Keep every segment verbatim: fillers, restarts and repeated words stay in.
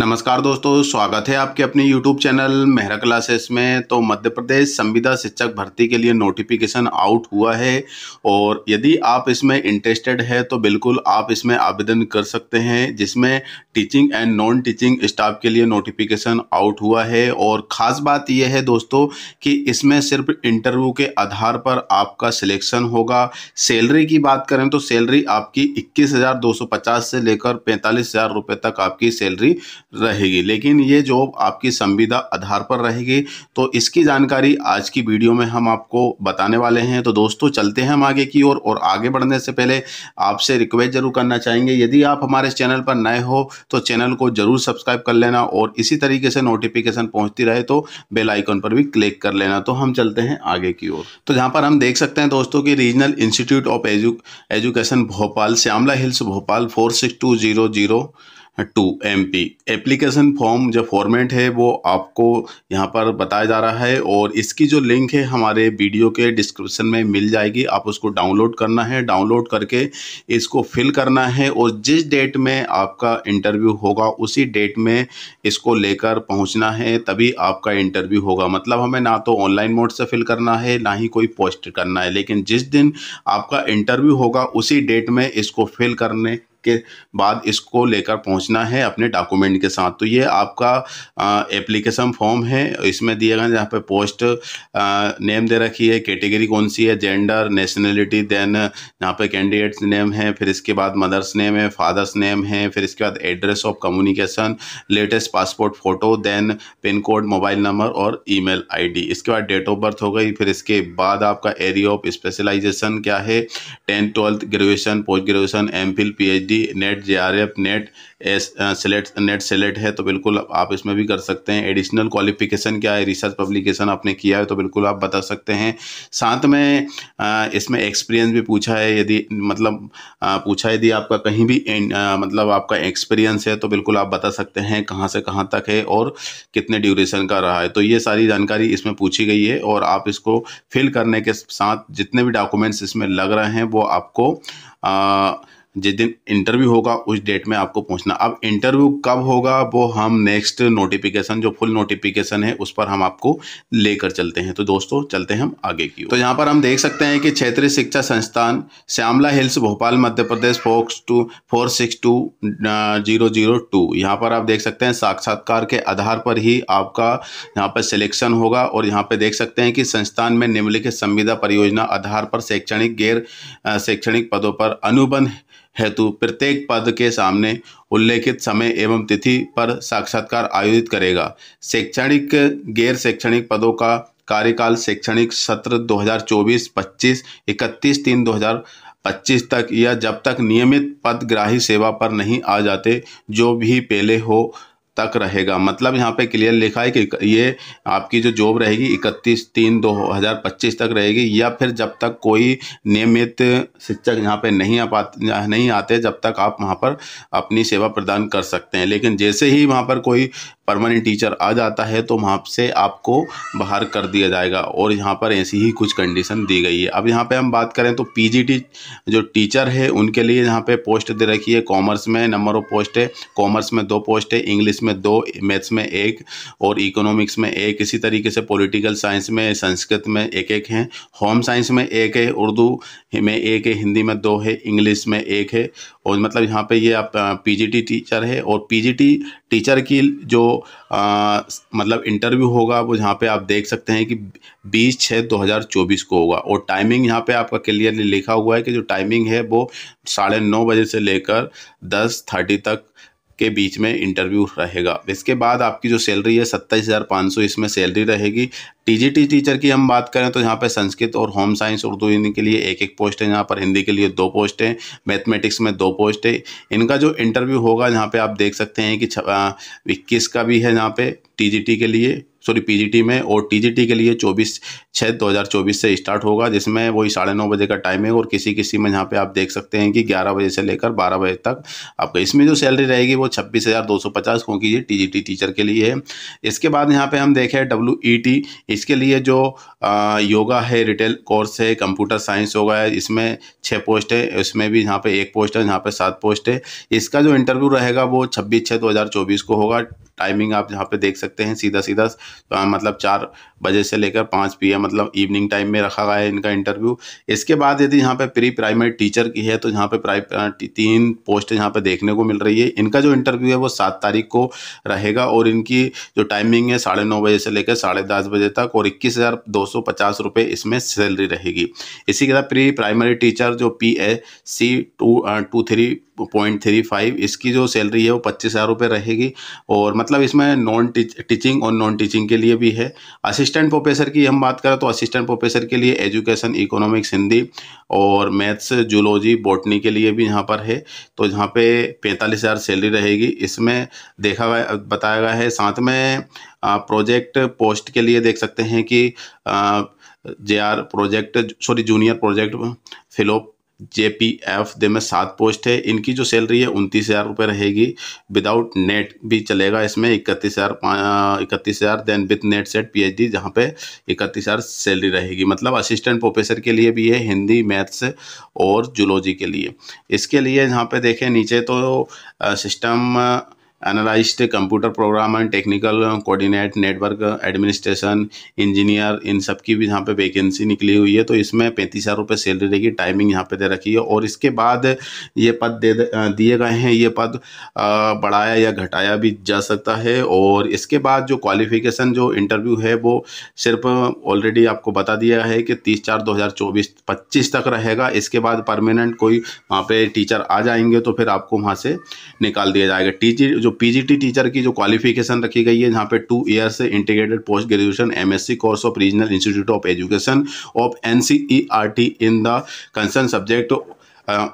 नमस्कार दोस्तों, स्वागत है आपके अपने यूट्यूब चैनल मेहरा क्लासेस में। तो मध्य प्रदेश संविदा शिक्षक भर्ती के लिए नोटिफिकेशन आउट हुआ है और यदि आप इसमें इंटरेस्टेड है तो बिल्कुल आप इसमें आवेदन कर सकते हैं, जिसमें teaching and non teaching staff के लिए नोटिफिकेशन आउट हुआ है। और ख़ास बात यह है दोस्तों कि इसमें सिर्फ इंटरव्यू के आधार पर आपका सिलेक्शन होगा। सैलरी की बात करें तो सैलरी आपकी इक्कीस हज़ार दो सौ पचास से लेकर पैंतालीस हज़ार रुपये तक आपकी सैलरी रहेगी, लेकिन ये जॉब आपकी संविदा आधार पर रहेगी। तो इसकी जानकारी आज की वीडियो में हम आपको बताने वाले हैं। तो दोस्तों चलते हैं हम आगे की ओर और, और आगे बढ़ने से पहले आपसे रिक्वेस्ट जरूर करना चाहेंगे, यदि आप हमारे चैनल पर नए हो तो चैनल को जरूर सब्सक्राइब कर लेना और इसी तरीके से नोटिफिकेशन पहुंचती रहे तो बेल आइकन पर भी क्लिक कर लेना। तो हम चलते हैं आगे की ओर। तो यहाँ पर हम देख सकते हैं दोस्तों कि regional institute of education Bhopal, Shyamla hills Bhopal, four six two zero zero two M P application form जो फॉर्मेट है वो आपको यहाँ पर बताया जा रहा है और इसकी जो लिंक है हमारे वीडियो के डिस्क्रिप्शन में मिल जाएगी। आप उसको डाउनलोड करना है, डाउनलोड करके इसको फिल करना है और जिस डेट में आपका इंटरव्यू होगा उसी डेट में इसको लेकर पहुँचना है, तभी आपका इंटरव्यू होगा। मतलब हमें ना तो ऑनलाइन मोड से फिल करना है ना ही कोई पोस्ट करना है, लेकिन जिस दिन आपका इंटरव्यू होगा उसी डेट में इसको फिल करने के बाद इसको लेकर पहुंचना है अपने डॉक्यूमेंट के साथ। तो ये आपका एप्लीकेशन फॉर्म है, इसमें दिए गए जहाँ पे पोस्ट आ, नेम दे रखी है, कैटेगरी कौन सी है, जेंडर, नेशनलिटी, देन यहाँ पे कैंडिडेट्स नेम है, फिर इसके बाद मदर्स नेम है, फादर्स नेम है, फिर इसके बाद address of communication, latest passport photo, then pin code, mobile number और ई मेल आई डी। इसके बाद डेट ऑफ बर्थ हो गई, फिर इसके बाद आपका एरिया ऑफ स्पेशलाइजेशन क्या है, tenth twelfth, graduation, post graduation, M Phil, P H D, NET, J R F, NET S select NET select है तो बिल्कुल आप इसमें भी कर सकते हैं। एडिशनल क्वालिफिकेशन क्या है, रिसर्च पब्लिकेशन आपने किया है तो बिल्कुल आप बता सकते हैं। साथ में आ, इसमें एक्सपीरियंस भी पूछा है, यदि मतलब आ, पूछा यदि आपका कहीं भी आ, मतलब आपका एक्सपीरियंस है तो बिल्कुल आप बता सकते हैं कहाँ से कहाँ तक है और कितने ड्यूरेशन का रहा है। तो ये सारी जानकारी इसमें पूछी गई है और आप इसको फिल करने के साथ जितने भी डॉक्यूमेंट्स इसमें लग रहे हैं वो आपको आ, जिस दिन इंटरव्यू होगा उस डेट में आपको पहुंचना। अब इंटरव्यू कब होगा वो हम नेक्स्ट नोटिफिकेशन जो फुल नोटिफिकेशन है उस पर हम आपको लेकर चलते हैं। तो दोस्तों चलते हैं हम आगे की ओर। तो यहाँ पर हम देख सकते हैं कि क्षेत्रीय शिक्षा संस्थान Shyamla hills Bhopal Madhya Pradesh four six two zero zero two, यहाँ पर आप देख सकते हैं साक्षात्कार के आधार पर ही आपका यहाँ पर सिलेक्शन होगा। और यहाँ पर देख सकते हैं कि संस्थान में निम्नलिखित संविदा परियोजना आधार पर शैक्षणिक गैर शैक्षणिक पदों पर अनुबंध हेतु प्रत्येक पद के सामने उल्लेखित समय एवं तिथि पर साक्षात्कार आयोजित करेगा। शैक्षणिक गैर शैक्षणिक पदों का कार्यकाल शैक्षणिक सत्र दो हज़ार चौबीस पच्चीस इकतीस तीन दो हज़ार पच्चीस तक या जब तक नियमित पदग्राही सेवा पर नहीं आ जाते जो भी पहले हो तक रहेगा। मतलब यहाँ पे क्लियर लिखा है कि ये आपकी जो जॉब रहेगी इकतीस तीन दो हज़ार पच्चीस तक रहेगी, या फिर जब तक कोई नियमित शिक्षक यहाँ पे नहीं आ पाते नहीं आते जब तक आप वहाँ पर अपनी सेवा प्रदान कर सकते हैं। लेकिन जैसे ही वहाँ पर कोई परमानेंट टीचर आ जाता है तो वहाँ से आपको बाहर कर दिया जाएगा और यहाँ पर ऐसी ही कुछ कंडीशन दी गई है। अब यहाँ पर हम बात करें तो पी जी टी जो टीचर है उनके लिए यहाँ पर पोस्ट दे रखी है। कॉमर्स में नंबर ऑफ पोस्ट है, कॉमर्स में दो पोस्ट है, इंग्लिश में दो, मैथ्स में एक और इकोनॉमिक्स में एक। इसी तरीके से पॉलिटिकल साइंस में, संस्कृत में एक एक हैं, होम साइंस में एक है, उर्दू में एक है, हिंदी में दो है, इंग्लिश में एक है। और मतलब यहाँ पे ये आप पीजीटी टीचर है और पीजीटी टीचर की जो आ, मतलब इंटरव्यू होगा वो यहाँ पे आप देख सकते हैं कि बीस छः दो हज़ार चौबीस को होगा और टाइमिंग यहाँ पे आपका क्लियरली लिखा हुआ है कि जो टाइमिंग है वो साढ़े नौ बजे से लेकर दस थर्टी तक के बीच में इंटरव्यू रहेगा। इसके बाद आपकी जो सैलरी है सत्ताईस हज़ार पाँच सौ इसमें सैलरी रहेगी। टीजीटी टीचर की हम बात करें तो यहाँ पे संस्कृत और होम साइंस उर्दू इनके लिए एक एक पोस्ट है, यहाँ पर हिंदी के लिए दो पोस्ट है, मैथमेटिक्स में दो पोस्ट है। इनका जो इंटरव्यू होगा यहाँ पे आप देख सकते हैं कि इक्कीस का भी है यहाँ पे टीजीटी के लिए, सॉरी पीजीटी में, और टीजीटी के लिए चौबीस छः दो हज़ार चौबीस से स्टार्ट होगा जिसमें वही साढ़े नौ बजे का टाइम है और किसी किसी में यहाँ पे आप देख सकते हैं कि ग्यारह बजे से लेकर बारह बजे तक आपका इसमें जो सैलरी रहेगी वो छब्बीस हज़ार दो सौ पचास, क्योंकि ये टीजीटी टीचर के लिए है। इसके बाद यहाँ पे हम देखें डब्ल्यू ई टी इसके लिए जो आ, योगा है, रिटेल कोर्स है, कंप्यूटर साइंस होगा है, इसमें छः पोस्ट है, इसमें भी यहाँ पे एक पोस्ट है, यहाँ पे सात पोस्ट है। इसका जो इंटरव्यू रहेगा वो छब्बीस छः दो हज़ार चौबीस को होगा। टाइमिंग आप यहाँ पे देख सकते हैं, सीधा सीधा तो मतलब चार बजे से लेकर पाँच पीएम मतलब इवनिंग टाइम में रखा गया है इनका इंटरव्यू। इसके बाद यदि यहाँ पे प्री प्राइमरी टीचर की है तो यहाँ पे प्राइ तीन पोस्ट यहाँ पे देखने को मिल रही है। इनका जो इंटरव्यू है वो सात तारीख को रहेगा और इनकी जो टाइमिंग है साढ़े नौ बजे से लेकर साढ़े दस बजे तक और इक्कीस हज़ार दो सौ पचास रुपये इसमें सैलरी रहेगी। इसी के साथ प्री प्राइमरी टीचर जो P A C two two three point three five इसकी जो सैलरी है वो पच्चीस हज़ार रुपये रहेगी और मतलब इसमें नॉन टीचिंग और नॉन टीचिंग के लिए भी है। असिस्टेंट प्रोफेसर की हम बात करें तो असिस्टेंट प्रोफेसर के लिए एजुकेशन, इकोनॉमिक्स, हिंदी और मैथ्स, जूलॉजी, बॉटनी के लिए भी यहाँ पर है। तो यहाँ पे पैंतालीस हज़ार सैलरी रहेगी, इसमें देखा गया बताया गया है। साथ में प्रोजेक्ट पोस्ट के लिए देख सकते हैं कि J R project sorry junior project fellow J P F दे में सात पोस्ट है, इनकी जो सैलरी है उनतीस हज़ार रुपये रहेगी। विदाउट नेट भी चलेगा इसमें इकतीस हज़ार इकतीस हज़ार then with NET SET P H D जहाँ पे इकतीस हज़ार सैलरी रहेगी। मतलब असिस्टेंट प्रोफेसर के लिए भी है, हिंदी, मैथ्स और जूलॉजी के लिए। इसके लिए यहाँ पे देखें नीचे तो system analyst, computer programmer, technical coordinate, network administration, engineer, इन सब की भी यहाँ पे वैकेंसी निकली हुई है। तो इसमें पैंतीस हज़ार रुपये सैलरी रहेगी, टाइमिंग यहाँ पे दे रखी है। और इसके बाद ये पद दे दिए गए हैं, ये पद बढ़ाया या घटाया भी जा सकता है। और इसके बाद जो क्वालिफिकेशन जो इंटरव्यू है वो सिर्फ ऑलरेडी आपको बता दिया है कि तीस चार दो हज़ार चौबीस पच्चीस तक रहेगा। इसके बाद परमानेंट कोई वहाँ पर टीचर आ जाएंगे तो फिर आपको वहाँ से निकाल दिया जाएगा। टीचर जो पीजीटी टीचर की जो क्वालिफिकेशन रखी गई है यहाँ पे टू ईयर से integrated post graduation MSc course of regional institute of education of NCERT in the concern subject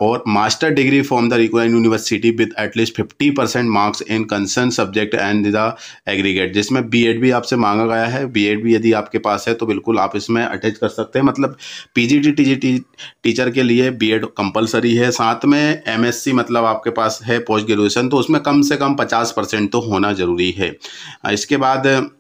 और master degree from the recognise university with at least fifty percent marks in concern subject and the aggregate, जिसमें B Ed भी आपसे मांगा गया है। BEd भी यदि आपके पास है तो बिल्कुल आप इसमें अटैच कर सकते हैं। मतलब पीजीटी टीजीटी टीचर के लिए बीएड कंपलसरी है। साथ में एमएससी मतलब आपके पास है पोस्ट ग्रेजुएशन तो उसमें कम से कम पचास परसेंट तो होना ज़रूरी है। इसके बाद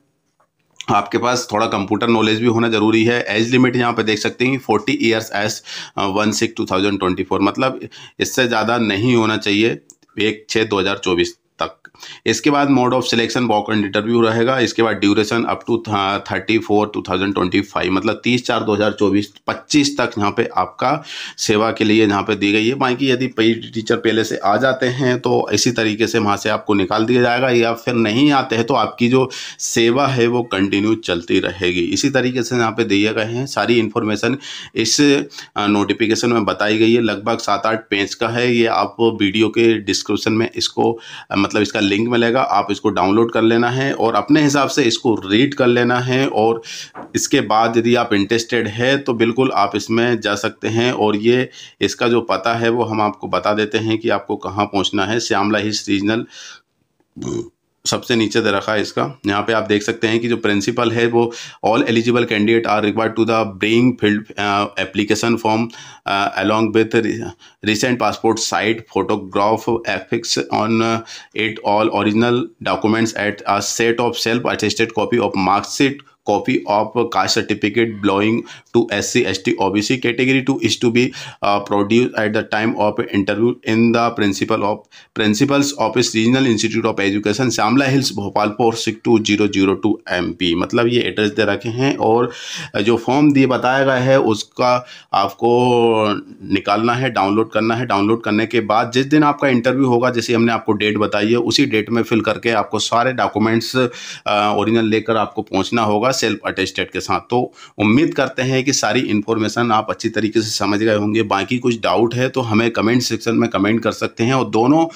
आपके पास थोड़ा कंप्यूटर नॉलेज भी होना ज़रूरी है। एज लिमिट यहाँ पे देख सकते हैं forty years as one six two thousand twenty four मतलब इससे ज़्यादा नहीं होना चाहिए एक छः दो हज़ार चौबीस तक। इसके बाद mode of selection walk and interview रहेगा। इसके बाद duration up to thirty four two thousand twenty five मतलब तीस चार दो हज़ार चौबीस पच्चीस तक यहाँ पे आपका सेवा के लिए यहाँ पे दी गई है। बाकी यदि पेड टीचर पहले से आ जाते हैं तो इसी तरीके से वहाँ से आपको निकाल दिया जाएगा या फिर नहीं आते हैं तो आपकी जो सेवा है वो कंटिन्यू चलती रहेगी। इसी तरीके से यहाँ पर दिए गए हैं। सारी इन्फॉर्मेशन इस नोटिफिकेशन में बताई गई है, लगभग सात आठ पेज का है। ये आप वीडियो के डिस्क्रिप्शन में इसको मतलब इसका लिंक मिलेगा, आप इसको डाउनलोड कर लेना है और अपने हिसाब से इसको रीड कर लेना है। और इसके बाद यदि आप इंटरेस्टेड है तो बिल्कुल आप इसमें जा सकते हैं। और ये इसका जो पता है वो हम आपको बता देते हैं कि आपको कहाँ पहुँचना है। श्यामला हिल्स रीजनल सबसे नीचे दे रखा है इसका। यहाँ पे आप देख सकते हैं कि जो प्रिंसिपल है वो all eligible candidate are required to the bring filled application form along with recent passport size photograph affix on it all original documents at a set of self attested copy of marksheet copy of caste certificate belonging to S C S T O B C category to is to be produce at the time of interview in the principal of principals office regional institute of education Shyamla hills Bhopal four six two zero zero two M P मतलब ये address दे रखे हैं। और जो form दिए बताया गया है उसका आपको निकालना है, डाउनलोड करना है। डाउनलोड करने के बाद जिस दिन आपका इंटरव्यू होगा, जैसे हमने आपको डेट बताई है, उसी डेट में फिल करके आपको सारे डॉक्यूमेंट्स ओरिजिनल लेकर आपको पहुँचना होगा सेल्फ अटेस्टेड के साथ। तो उम्मीद करते हैं कि सारी इन्फॉर्मेशन आप अच्छी तरीके से समझ गए होंगे। बाकी कुछ डाउट है तो हमें कमेंट सेक्शन में कमेंट कर सकते हैं। और दोनों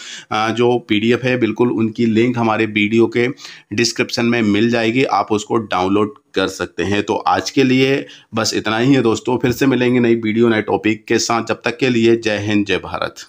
जो पीडीएफ है बिल्कुल उनकी लिंक हमारे वीडियो के डिस्क्रिप्शन में मिल जाएगी, आप उसको डाउनलोड कर सकते हैं। तो आज के लिए बस इतना ही है दोस्तों, फिर से मिलेंगे नई वीडियो नए टॉपिक के साथ। जब तक के लिए जय हिंद, जय भारत।